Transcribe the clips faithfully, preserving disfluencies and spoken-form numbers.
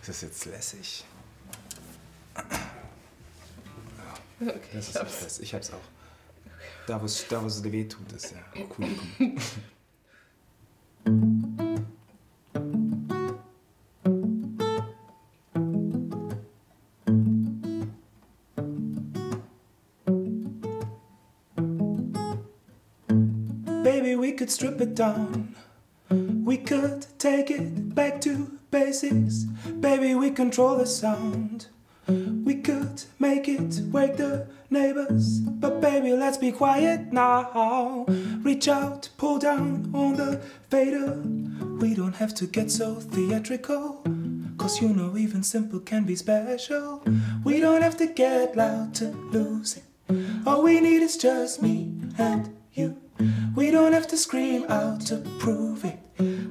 Ist das jetzt lässig? Okay, das ist hab's. Fest. Ich hab's auch. Da, wo es da, weh tut, ist ja cool. Baby, we could strip it down. We could take it back to basics. Baby, we control the sound. We could make it wake the neighbors, but baby, let's be quiet now. Reach out, pull down on the fader. We don't have to get so theatrical, cause you know even simple can be special. We don't have to get loud to lose it. All we need is just me and you. We don't have to scream out to prove it.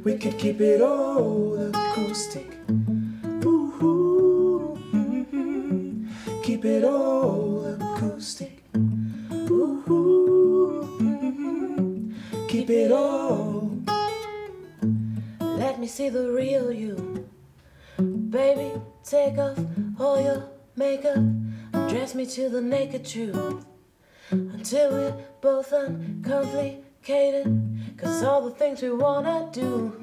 We could keep it all acoustic. Keep it all acoustic. Ooh, keep it all. Let me see the real you. Baby, take off all your makeup. Dress me to the naked truth. Until we're both uncomplicated. Cause all the things we wanna do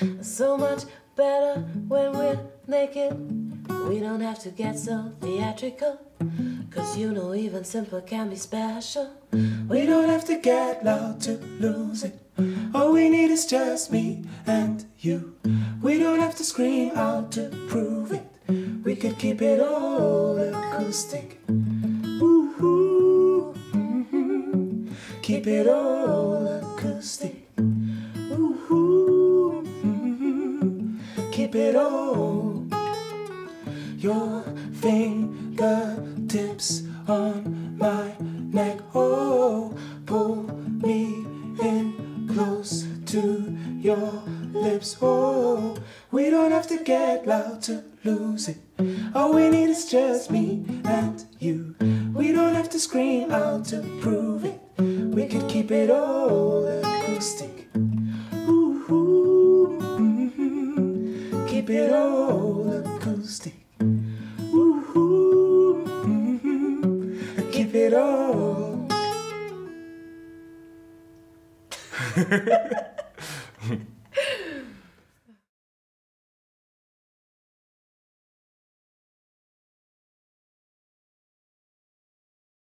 are so much better when we're naked. We don't have to get so theatrical, cause you know even simple can be special. We don't have to get loud to lose it. All we need is just me and you. We don't have to scream out to prove it. We could keep it all acoustic. Ooh, mm-hmm. Keep it all acoustic. Ooh, mm-hmm. Keep it all. Your fingertips on my neck, oh, pull me in close to your lips, oh. We don't have to get loud to lose it. All we need is just me and you. We don't have to scream out to prove it. We could keep it all acoustic. Ooh, mm-hmm. Keep it all acoustic. Ooh, mm-hmm. Keep it all.